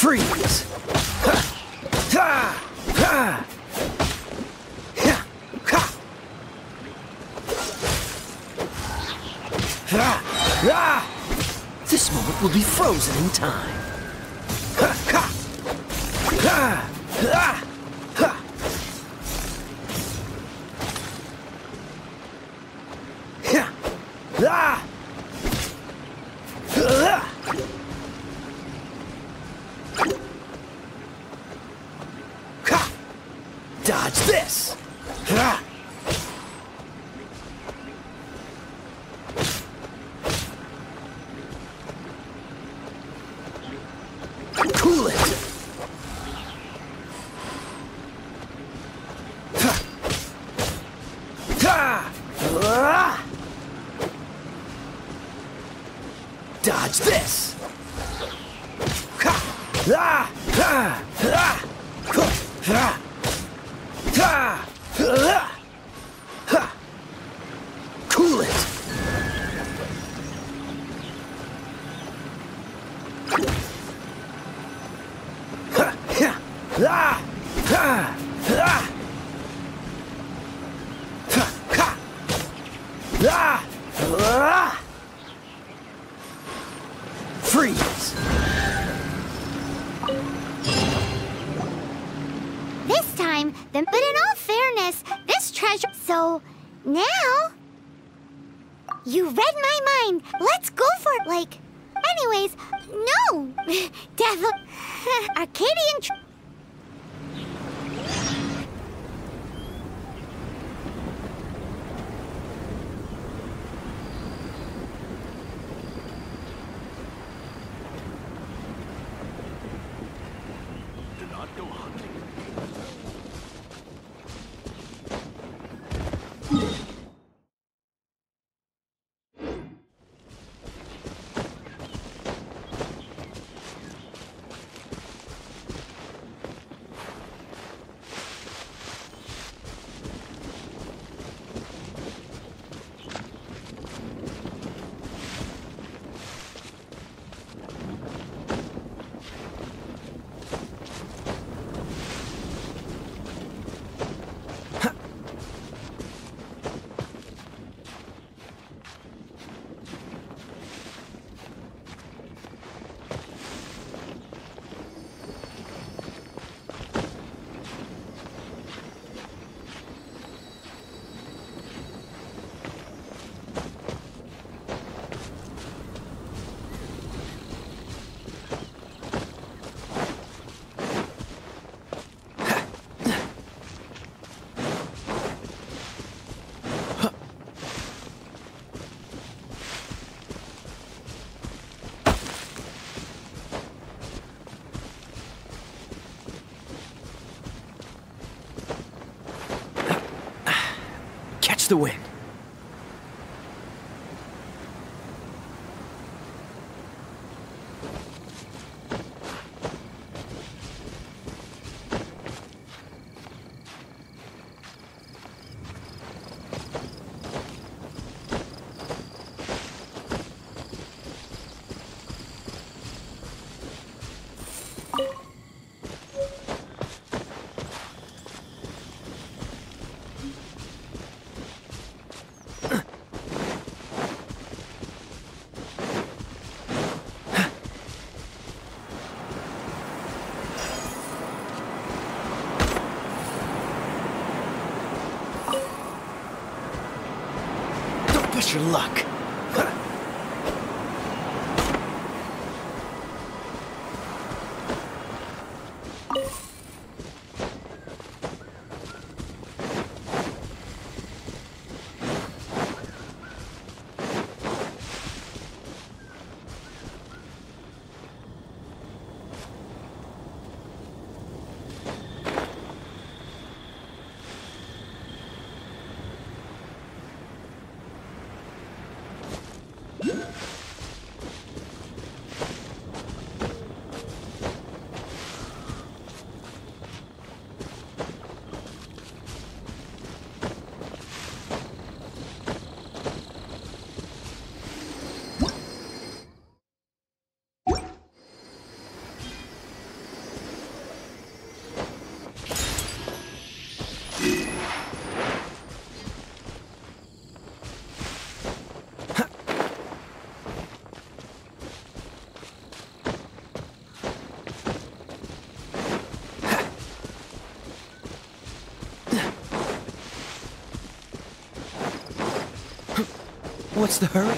Freeze! This moment will be frozen in time. Dodge this! Ha! Cool it! Ha! Ha! Ha! Dodge this! Ha! Ha! Ha! Ha! Ha! Cool it. Freeze. This time, but in all fairness, this treasure. So now you read my mind. Let's go for it. Like, anyways, no, devil, Arcadian. Do not go hunting. the wind. Your luck. What's the hurry?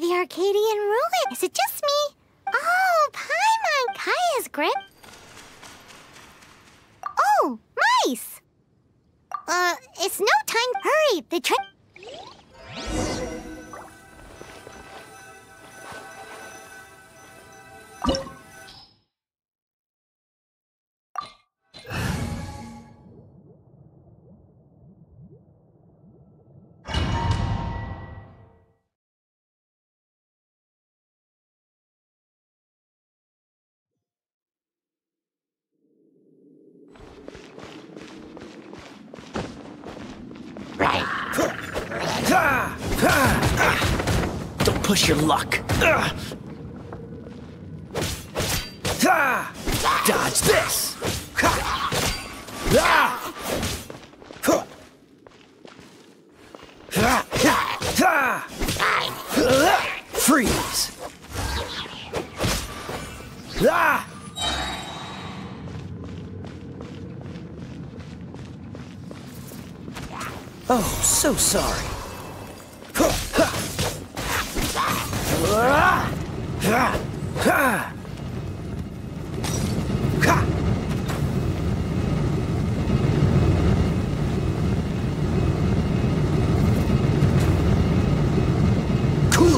The Arcadian roulette. Is it just me? Oh, Paimon Kaya's grip. Oh, mice! It's no time. Hurry, the trick. Don't push your luck. Dodge this. Freeze. Oh, so sorry. Cool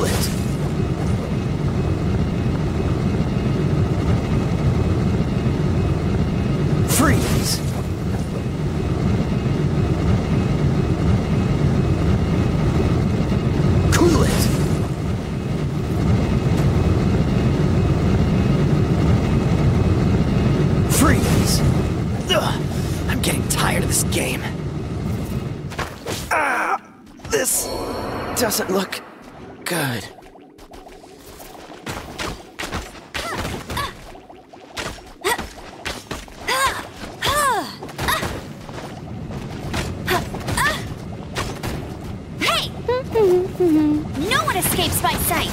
it. this game. Ah! This doesn't look good. No one escapes my sight.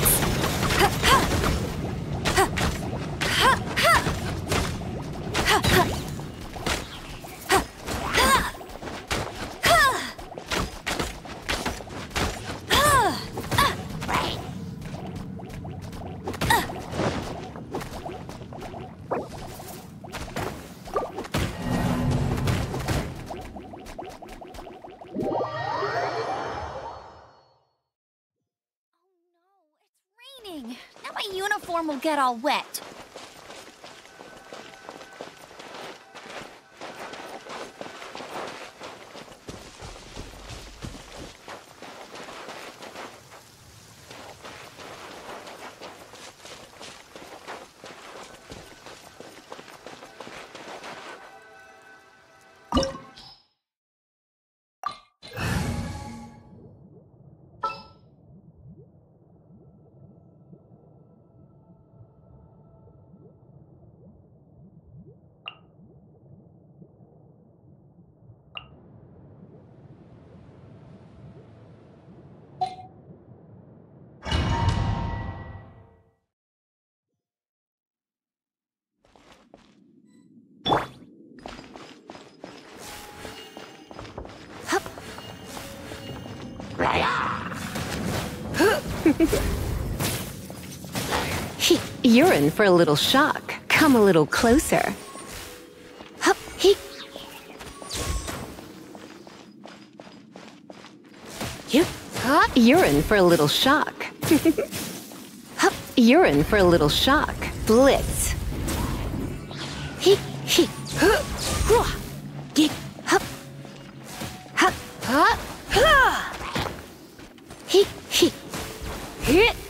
Will get all wet. You're in for a little shock. Come a little closer. You're in for a little shock. You're in for a little shock. Blitz. Hit.